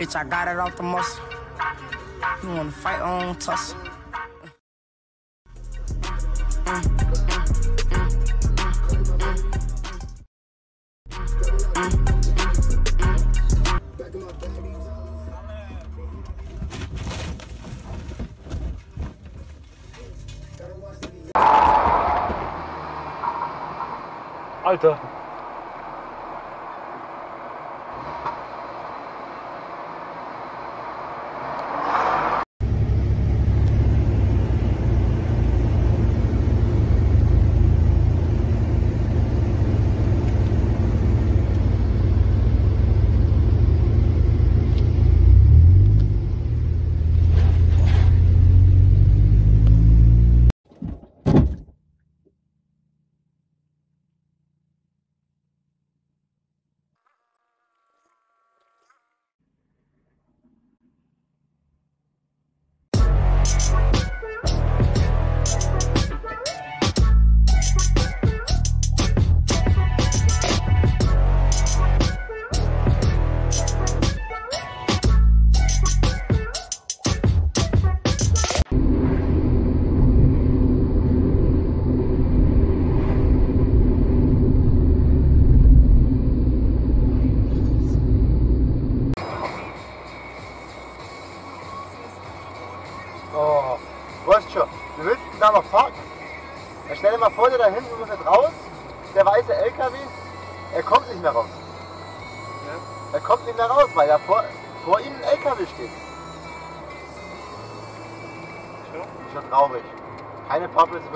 Bitch, I got it off the muscle. You wanna fight on tussle? Alter. Oh, Boscho, du willst ihn da noch parken? Dann stell dir mal vor, der da hinten muss jetzt raus, der weiße LKW, er kommt nicht mehr raus. Ja? Er kommt nicht mehr raus, weil ja vor ihm ein LKW steht. Schon traurig. Keine Pappels wird.